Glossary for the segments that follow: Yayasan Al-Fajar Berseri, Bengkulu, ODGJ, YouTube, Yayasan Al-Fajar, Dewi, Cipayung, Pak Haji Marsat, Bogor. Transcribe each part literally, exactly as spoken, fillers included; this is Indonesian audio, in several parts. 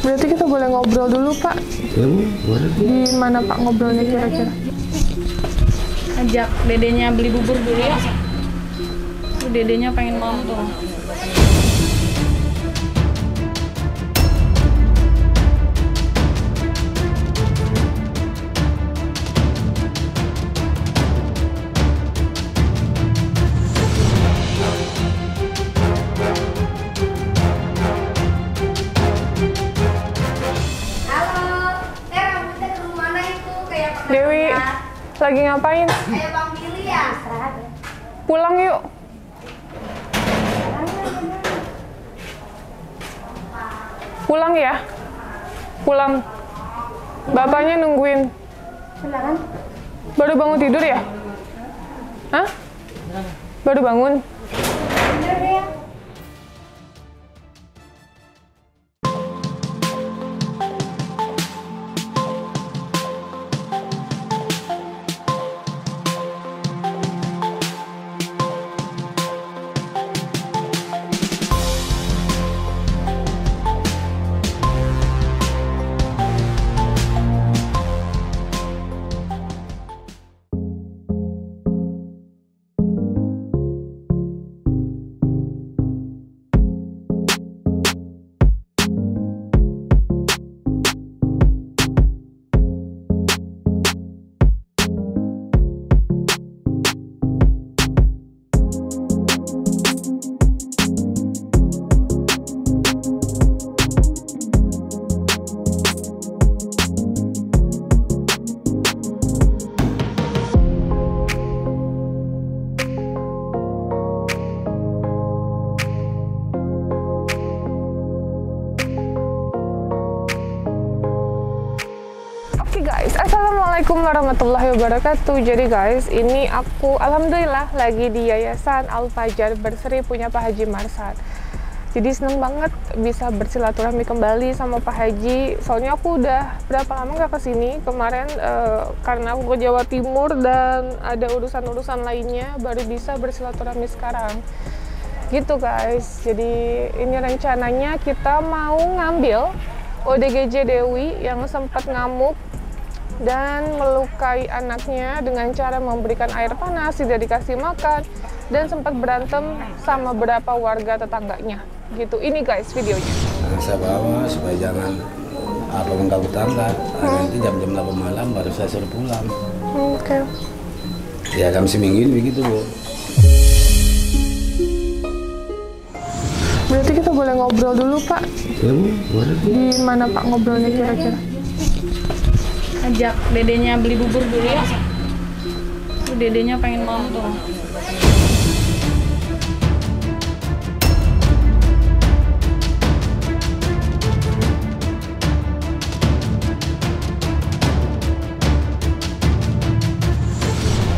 Berarti kita boleh ngobrol dulu, Pak? Ya, boleh. Di mana, Pak, ngobrolnya kira-kira? Ajak dedenya beli bubur dulu ya. Dedenya pengen nonton. Lagi ngapain? Ayo Bang Billy ya. Pulang yuk. Pulang ya? Pulang. Bapaknya nungguin. Baru bangun tidur ya? Hah? Baru bangun? Assalamualaikum warahmatullahi wabarakatuh. Jadi guys, ini aku alhamdulillah lagi di Yayasan Al-Fajar Berseri punya Pak Haji Marsat. Jadi seneng banget bisa bersilaturahmi kembali sama Pak Haji. Soalnya aku udah berapa lama gak kesini. Kemarin e, karena aku ke Jawa Timur dan ada urusan-urusan lainnya, baru bisa bersilaturahmi sekarang. Gitu guys, jadi ini rencananya kita mau ngambil O D G J Dewi yang sempat ngamuk dan melukai anaknya dengan cara memberikan air panas, tidak dikasih makan, dan sempat berantem sama beberapa warga tetangganya. Gitu, ini guys videonya. Nah, saya bawa supaya jangan apa mengganggu tangga. Nah, hmm. Nanti jam-jam delapan malam baru saya suruh pulang. Oke. Okay. Ya kami seminggu ini begitu, Bu. Berarti kita boleh ngobrol dulu, Pak? Ya, Bu, boleh. Di mana, Pak, ngobrolnya kira-kira? Ajak dedenya beli bubur dulu ya. Dedenya pengen nonton.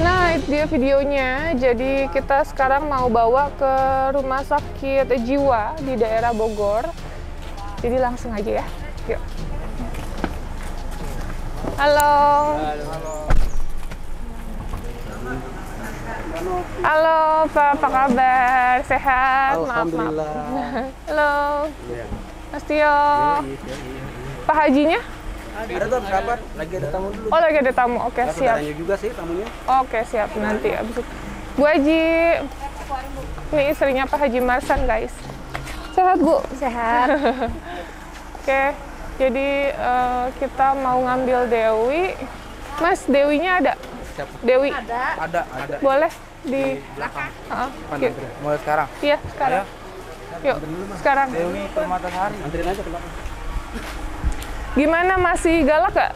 Nah, itu dia videonya. Jadi kita sekarang mau bawa ke rumah sakit jiwa di daerah Bogor. Jadi langsung aja ya. Yuk. Halo. Halo, Pak, apa kabar? Sehat? Alhamdulillah. Maaf, maaf. Halo. Mas Tio. Pak Hajinya? Ada tuh, sabar. Lagi ada tamu dulu. Oh, lagi ada tamu. Oke, okay, siap. Tanya juga sih tamunya. Oke, okay, siap. Nanti abis itu. Bu Haji. Ini istrinya Pak Haji Marsat, guys. Sehat, Bu? Sehat. Oke. Okay. Jadi uh, kita mau ngambil Dewi. Mas, Dewinya ada? Siapa? Dewi. Ada. Ada, ada. Boleh di, di belakang. Heeh. Uh -huh. Mulai sekarang. Iya, sekarang. Ayo. Yuk, sekarang. Dewi ke matahari. Anterin aja ke belakang. Gimana, masih galak gak?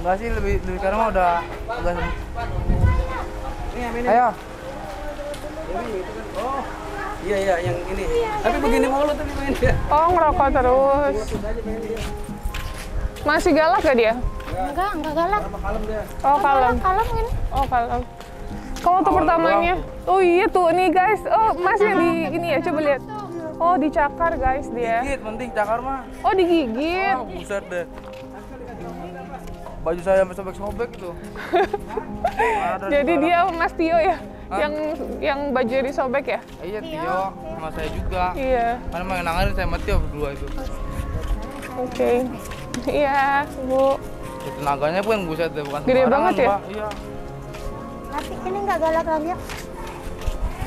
Enggak sih, lebih lebih sekarang udah agak. Ini, ayo. Dewi itu kan. Oh. Iya, iya, yang ini. Iya, tapi iya, begini mulu tapi main dia. Oh, ngerokok terus. Masih galak gak dia? Enggak, enggak galak. Oh, kalem. Kalem ini. Oh, kalem. Kamu tuh pertamanya. Oh iya tuh, nih guys. Oh, masih di ini ya, coba lihat. Oh, dicakar guys dia. Digigit, penting cakar mah. Oh, digigit. Oh, buset deh. Baju saya sampai sobek-sobek itu. Jadi dia Mas Tio ya? Hah? Yang yang baju disobek ya? Iya, Tio, sama saya juga. Iya. Karena main nanganin saya mati berdua itu. Oke. Iya, Bu. Tenaganya pun buset deh, bukan gede banget ya? Mbak. Iya. Tapi ini nggak galak lagi ya?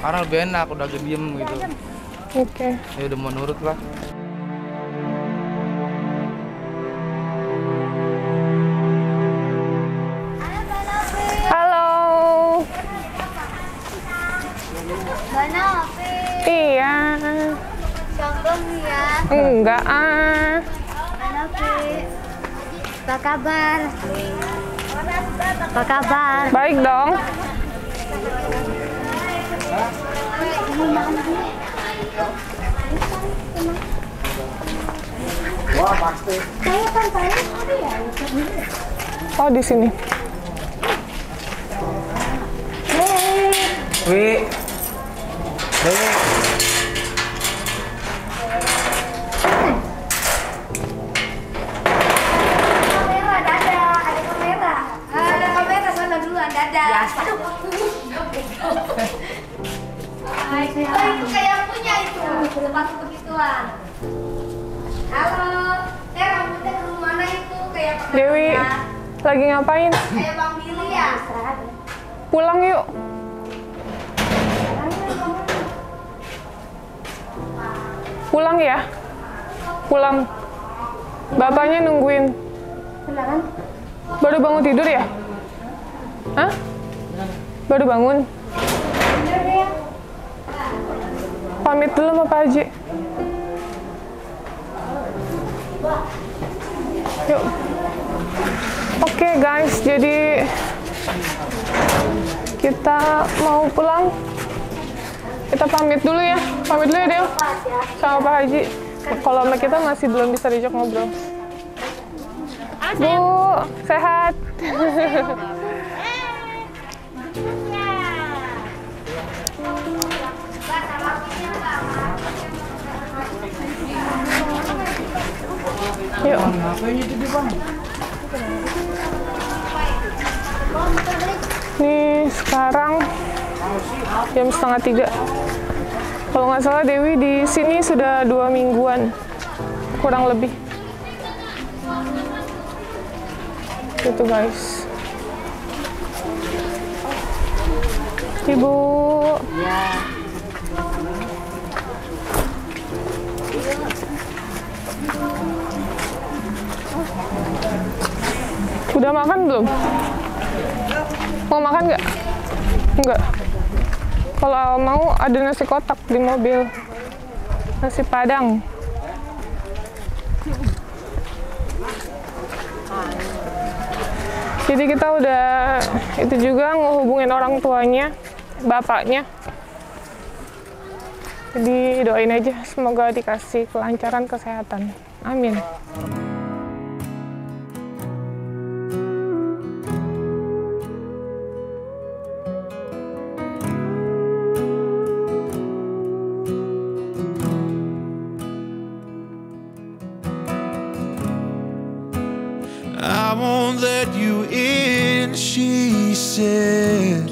Karena lebih enak, udah diem gitu. Oke. Ya udah menurut lah. Halo. Mana Opi? Iya. Sombong ya? Enggak ah. Mana Opi? Apa kabar? Apa kabar? Baik dong. Wah, pasti. Oh, di sini. Wi. Wi. Oh, itu kayak punya itu, sepatu begituan. Halo, teh rambutnya ke mana itu? Kayak apa? Dewi, lagi ngapain? Kayak Bang Billy ya? Pulang yuk. Pulang ya? Pulang. Bapaknya nungguin. Baru bangun tidur ya? Hah? Baru bangun? Pamit dulu sama Pak Haji. Yuk. Oke okay guys, jadi kita mau pulang. Kita pamit dulu ya. Pamit dulu ya, Dew. Sama Pak Haji. Kalau sama kita masih belum bisa diajak ngobrol. Bu, sehat. Yuk. Nih sekarang jam setengah tiga. Kalau nggak salah Dewi di sini sudah dua mingguan kurang lebih. Gitu guys. Ibu. Ya. Udah makan belum? Mau makan nggak? Nggak. Kalau mau ada nasi kotak di mobil. Nasi Padang. Jadi kita udah itu juga ngehubungin orang tuanya, bapaknya. Jadi doain aja semoga dikasih kelancaran kesehatan. Amin. I won't let you in, she said.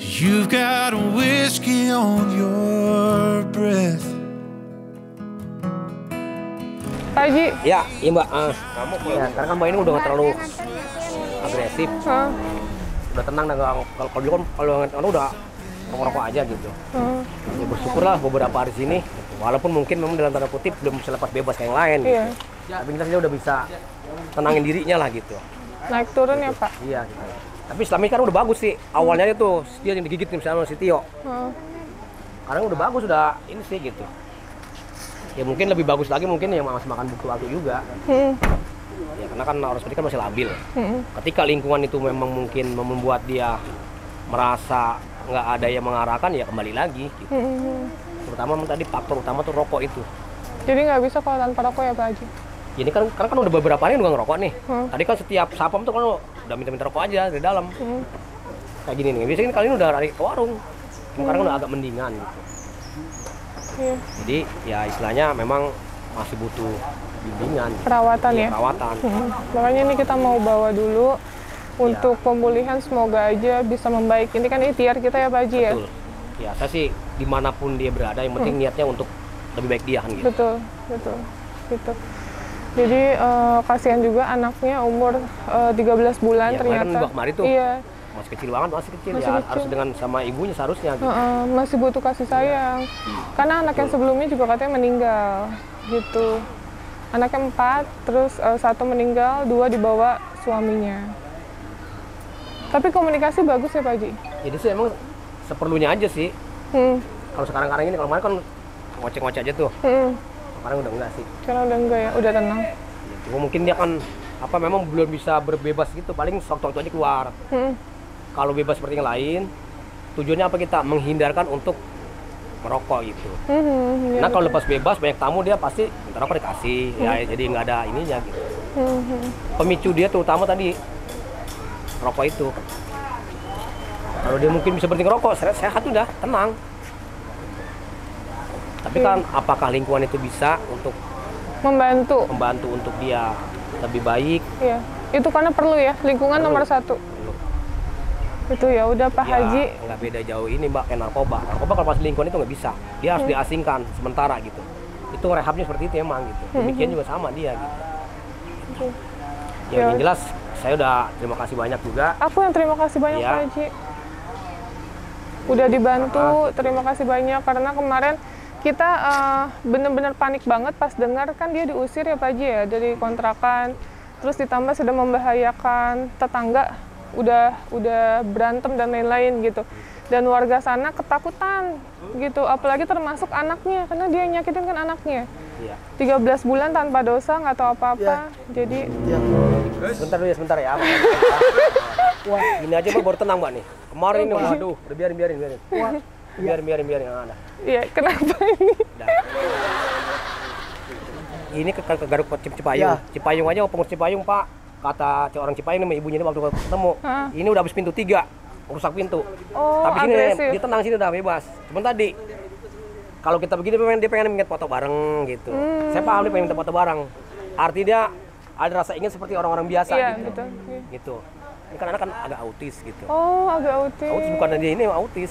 You've got whiskey on your breath. Haji. Ya, iya Mbak. Uh, kamu ya, karena kan Mbak ini udah nggak terlalu agresif. Uh. Udah tenang, dan kalau dulu kan kalau kalau udah ngerokok aja gitu. Uh. Ya, bersyukurlah beberapa hari sini. Walaupun mungkin memang dalam tanda kutip belum bisa lepas bebas kayak yang lain. Yeah. Gitu. Tapi kita saja udah bisa tenangin dirinya lah gitu. Naik turun gitu. Ya Pak? Iya gitu. Tapi selama ini kan udah bagus sih. Awalnya itu dia yang digigit misalnya si Tio. Hmm. Karena udah bagus, udah ini sih gitu. Ya mungkin lebih bagus lagi mungkin yang masih makan buku aku juga. Hmm. Ya karena kan orang seperti kan masih labil. Hmm. Ketika lingkungan itu memang mungkin membuat dia merasa nggak ada yang mengarahkan, ya kembali lagi gitu. Hmm. Terutama tadi faktor utama tuh rokok itu. Jadi nggak bisa kalau tanpa rokok ya Pak Haji? Jadi kan karena kan udah beberapa hari udah ngerokok nih. Hmm. Tadi kan setiap sapam tuh kan udah minta-minta rokok aja dari dalam. Hmm. Kayak gini nih. Biasanya kali ini udah lari ke warung. Hmm. Karena udah agak mendingan gitu. Yeah. Jadi ya istilahnya memang masih butuh bimbingan. Perawatan ya? Perawatan. Hmm. Makanya ini kita mau bawa dulu untuk ya. Pemulihan semoga aja bisa membaik. Ini kan ikhtiar kita ya Pak Haji ya? Betul. Ya saya sih dimanapun dia berada yang penting hmm. niatnya untuk lebih baik dia kan gitu. Betul, betul. gitu. Jadi uh, kasihan juga anaknya umur uh, tiga belas bulan ya, ternyata. Kan kemarin tuh. Iya. Masih kecil banget, masih kecil masih ya kecil. Harus dengan sama ibunya seharusnya gitu. Uh, uh, masih butuh kasih sayang. Ya. Hmm. Karena anak yang sebelumnya juga katanya meninggal gitu. Anaknya empat, terus uh, satu meninggal, dua dibawa suaminya. Tapi komunikasi bagus ya Pak Haji? Jadi sih emang seperlunya aja sih. Hmm. Kalau sekarang-karang ini, kalau kemarin kan ngocek-ngocek aja tuh. Hmm. Sekarang udah enggak sih. Sekarang udah enggak ya, udah tenang. Ya, cuma mungkin dia kan apa memang belum bisa berbebas gitu, paling waktu-waktu aja keluar. Hmm. Kalau bebas seperti yang lain, tujuannya apa kita menghindarkan untuk merokok gitu. Hmm, nah ya, kalau lepas bebas banyak tamu dia pasti merokok dikasih, hmm. ya jadi nggak ada ininya gitu. Hmm. Pemicu dia terutama tadi rokok itu. Kalau dia mungkin bisa berhenti ngerokok, sehat udah, tenang. Tapi kan hmm. apakah lingkungan itu bisa untuk membantu membantu untuk dia lebih baik? Iya, itu karena perlu ya, lingkungan perlu. Nomor satu. Perlu. Itu ya udah Pak ya, Haji. Nggak beda jauh ini Mbak, kayak narkoba. Narkoba kalau pas lingkungan itu nggak bisa, dia harus hmm. diasingkan sementara gitu. Itu rehabnya seperti itu emang gitu. Demikian hmm. juga sama dia gitu. Okay. Ya, ya. Yang jelas saya udah terima kasih banyak juga. Aku yang terima kasih banyak ya. Pak Haji. Udah dibantu, nah, terima kasih banyak karena kemarin kita uh, benar-benar panik banget pas dengar kan dia diusir ya Pak Haji ya dari kontrakan, terus ditambah sudah membahayakan tetangga, udah udah berantem dan lain-lain gitu, dan warga sana ketakutan gitu, apalagi termasuk anaknya karena dia nyakitin kan anaknya, tiga belas bulan tanpa dosa nggak tahu apa-apa, ya. Jadi ya. Sebentar dulu ya sebentar ya. Wah ini aja Mbak baru tenang Mbak nih, kemarin ini waduh biarin biarin biarin. Wah. Biarin, biarin, biarin, biarin, ada. Iya, kenapa ini? Nah. Ini ke, ke Garuk Cipayung. Ya. Cipayung aja, pengurus Cipayung, Pak. Kata orang Cipayung sama ibunya waktu ketemu. Ha? Ini udah habis pintu tiga, rusak pintu. Oh, tapi agresif. Sini dia tenang, sini udah bebas. Cuman tadi, kalau kita begini, dia pengen minta foto bareng gitu. Hmm. Saya paham dia pengen minta foto bareng. Arti dia ada rasa ingin seperti orang-orang biasa ya, gitu. Betul. Gitu. Ini kan anak kan agak autis gitu. Oh, agak autis. Autis bukan dia ini, autis.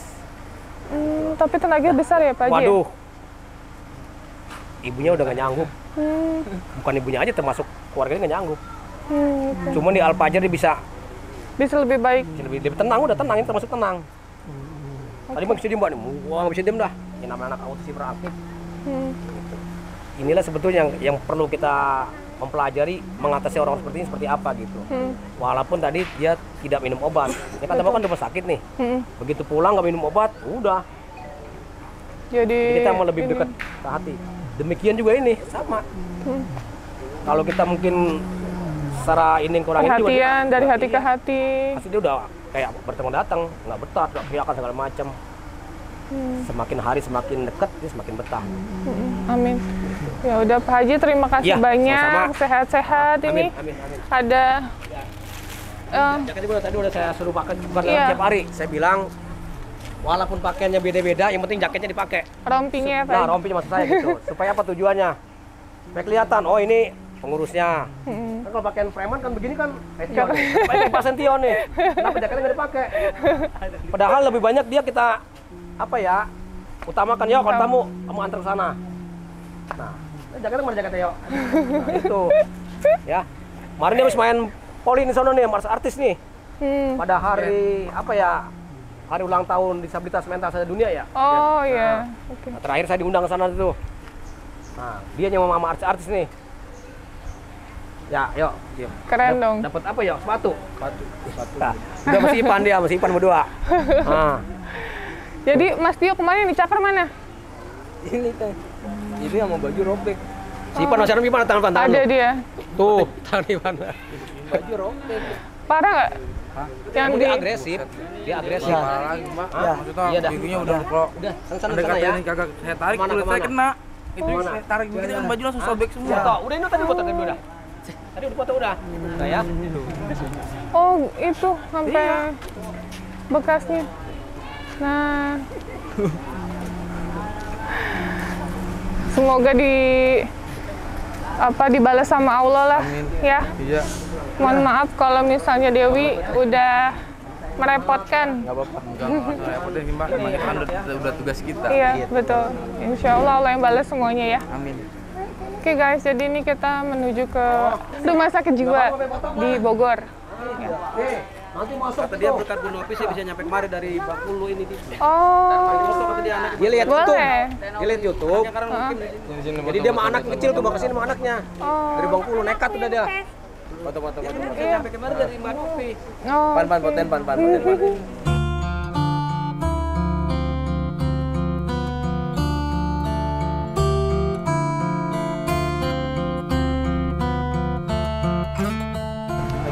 Hmm, tapi tenaganya besar ya Pak Haji? Waduh, ibunya udah gak nyanggup. Hmm. Bukan ibunya aja, termasuk keluarganya gak nyanggup. Hmm, gitu. Cuman di Al-Fajar dia bisa. Bisa lebih baik. Bisa lebih, lebih tenang, udah tenang, ini termasuk tenang. Okay. Tadi mah bisa diem Mbak nih, wah gak bisa diem dah. Ini namanya anak autis hiperaktif. Hmm. Gitu. Inilah sebetulnya yang, yang perlu kita mempelajari mengatasi orang seperti ini seperti apa gitu. Hmm. Walaupun tadi dia tidak minum obat. Ya kan teman kan rumah sakit nih. Hmm. Begitu pulang nggak minum obat, udah. Jadi kita mau lebih dekat ke hati. Demikian juga ini sama. Hmm. Kalau kita mungkin secara ini kurang itu perhatian dari hati ke hati. Pasti dia udah kayak bertemu datang, nggak betah, nggak teriakan segala macam. Hmm. Semakin hari semakin dekat, dia semakin betah. Hmm. Amin. Ya udah Pak Haji terima kasih ya, banyak, sehat-sehat ini. Amin, amin. Ada. Ya. Uh, ya, kan, tadi udah saya suruh pakai bukan ya. Tiap hari. Saya bilang, walaupun pakaiannya beda-beda, yang penting jaketnya dipakai. Rompinya. Nah, rompinya maksud saya gitu. Supaya apa tujuannya? Supaya kelihatan. Oh ini pengurusnya. Hmm. Kan kalau pakaian preman kan begini kan, tion nih. Pakai pasention nih. Kenapa jaketnya nggak dipakai? Padahal lebih banyak dia kita apa ya? Utamakan ya kalau tamu, kamu antar ke sana. Nah. Jakarta mana Jakarta yuk? Nah, itu. Ya. Kemarin dia habis main poli di sana nih, Mars artis nih. Hmm. Pada hari apa ya? Hari ulang tahun disabilitas mental saja dunia ya. Oh iya. Nah, yeah. Okay. Terakhir saya diundang ke sana tuh. Nah, dia yang sama artis artis nih. Ya, yuk. Yuk. Keren dong. Dapat apa ya? Sepatu. Sepatu. Sepatu. Nah, udah masih Ipan dia, masih Ipan berdua. Nah. Jadi Mas Tio kemarin di Cakar mana? Ini teh. Ini yang mau baju robek. Si Ipan masih ada Ipan tangan tangan. Ada dia. Tuh, tangan Ipan. Baju robek. Parah nggak? Yang dia agresif. Dia agresif. Parah cuma. Iya dah. Giginya udah kalau udah sana sana ya. Kagak saya tarik kulit saya kena. Itu saya tarik begini kan baju langsung sobek semua. Tuh, udah ini tadi foto tadi udah. Tadi udah foto udah. Saya. Oh, itu sampai bekasnya. Nah. Semoga di apa dibalas sama Allah lah. Amin. Ya. Iya. Mohon ya. Maaf kalau misalnya Dewi gak udah merepotkan. Enggak apa-apa. Udah tugas kita. Iya, betul. Insya Allah Allah yang balas semuanya ya. Amin. Oke guys, jadi ini kita menuju ke rumah sakit jiwa di Bogor. Ya. Nanti masuk kata dia berkat bunuh api, saya bisa nyampe kemari dari Bengkulu ini. Oh, dia lihat YouTube, dia lihat YouTube. Jadi dia sama anak kecil tuh, bawa kesini sama anaknya. Dari Bengkulu nekat udah dia. Foto-foto, foto-foto. Nyampe kemari dari Bengkulu. Pan pan poten pan pan poten pan.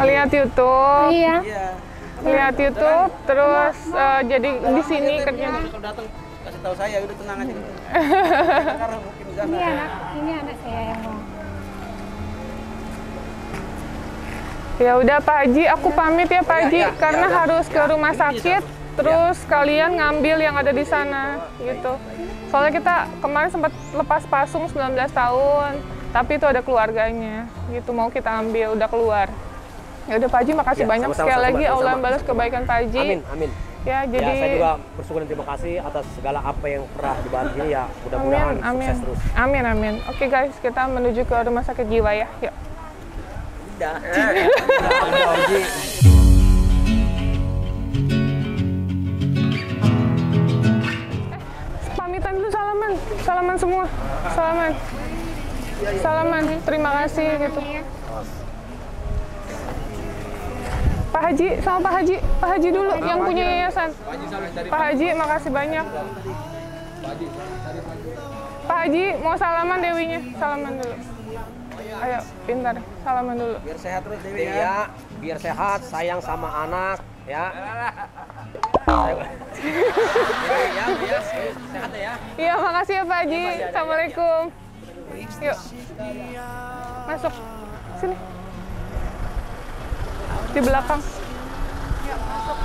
Lihat YouTube, iya. Lihat YouTube, terang. terus uh, jadi terang. di sini kerja. Kalau datang kasih tahu saya, udah tenang aja. Gitu. Karena mungkin di sana. Ini anak, ini anak saya yang mau. Ya udah Pak Haji, aku pamit ya Pak Haji, ya, ya, karena ya, harus ya, ke rumah sakit. Ya. Terus ya. kalian ngambil yang ada di sana, gitu. Soalnya kita kemarin sempat lepas pasung sembilan belas tahun, tapi itu ada keluarganya, gitu mau kita ambil, udah keluar. Ya udah Pak Haji, makasih ya, banyak sama, sekali sama, lagi sama, Allah balas kebaikan Pak Haji. Amin, amin. Ya, jadi ya, saya juga bersyukur dan terima kasih atas segala apa yang pernah dibantu ini ya. Mudah-mudahan sukses terus. Amin, amin. Oke guys, kita menuju ke rumah sakit jiwa ya. Yuk. Udah. Pamitan dulu, salaman. Salaman semua. Salaman. Salaman. Terima kasih gitu. Pak Haji, sama Pak Haji, Pak Haji dulu yang punya yayasan. Pak Haji, makasih banyak. Pak Haji, mau salaman Dewinya, salaman dulu. Ayo, pintar, salaman dulu. Biar sehat terus Dewi ya, biar sehat, sayang sama anak, ya. Iya, makasih ya Pak Haji. Assalamualaikum. Yuk, masuk sini. Di belakang. Yuk, masuk.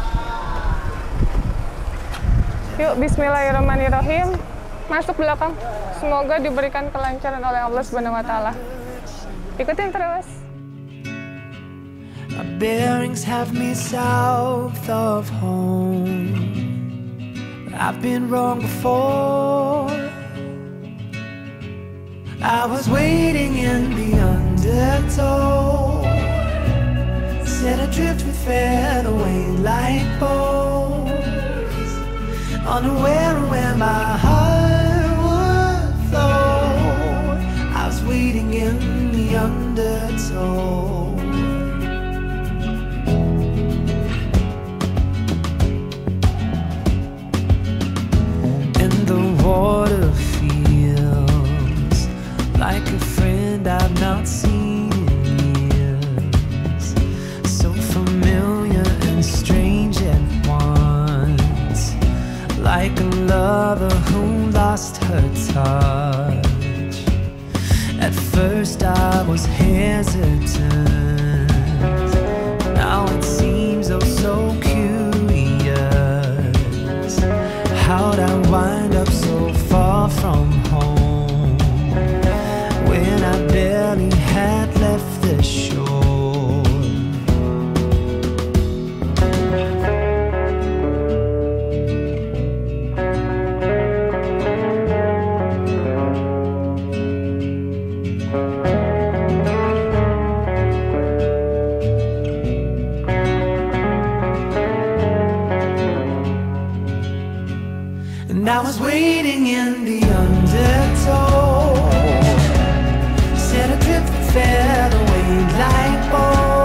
Yuk, bismillahirrahmanirrahim. Masuk belakang. Semoga diberikan kelancaran oleh Allah Subhanahu wa taala. Ikutin terus. My bearings have me south of home. But I've been wrong before. I was waiting in the undertow. Set adrift we fed away like boats, unaware of where my heart would flow. I was waiting in the undertow. And the water feels like a friend I've not seen. Like a lover who lost her touch. At first I was hesitant, now it seems oh so curious. How'd I wind up so far from home when I barely had left the shore? I was waiting in the undertow, set adrift, fed away like boats.